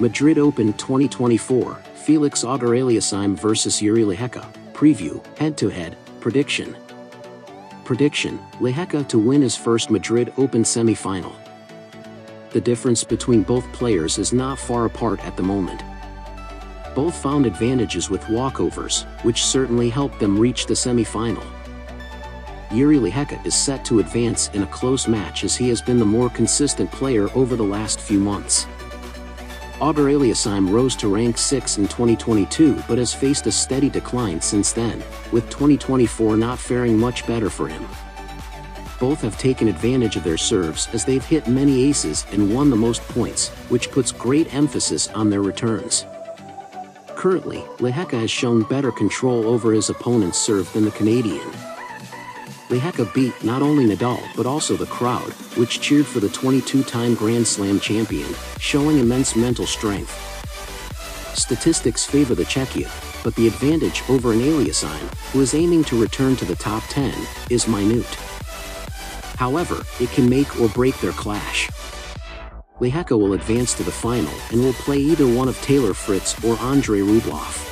Madrid Open 2024, Felix Auger-Aliassime vs. Jiri Lehecka. Preview, head-to-head, prediction. Prediction, Lehecka to win his first Madrid Open semi-final. The difference between both players is not far apart at the moment. Both found advantages with walkovers, which certainly helped them reach the semi-final. Jiri Lehecka is set to advance in a close match as he has been the more consistent player over the last few months. Auger-Aliassime rose to rank 6 in 2022 but has faced a steady decline since then, with 2024 not faring much better for him. Both have taken advantage of their serves as they've hit many aces and won the most points, which puts great emphasis on their returns. Currently, Lehecka has shown better control over his opponent's serve than the Canadian. Lehecka beat not only Nadal but also the crowd, which cheered for the 22-time Grand Slam champion, showing immense mental strength. Statistics favor the Czechia, but the advantage over an Aliassime, who is aiming to return to the top 10, is minute. However, it can make or break their clash. Lehecka will advance to the final and will play either one of Taylor Fritz or Andrey Rublev.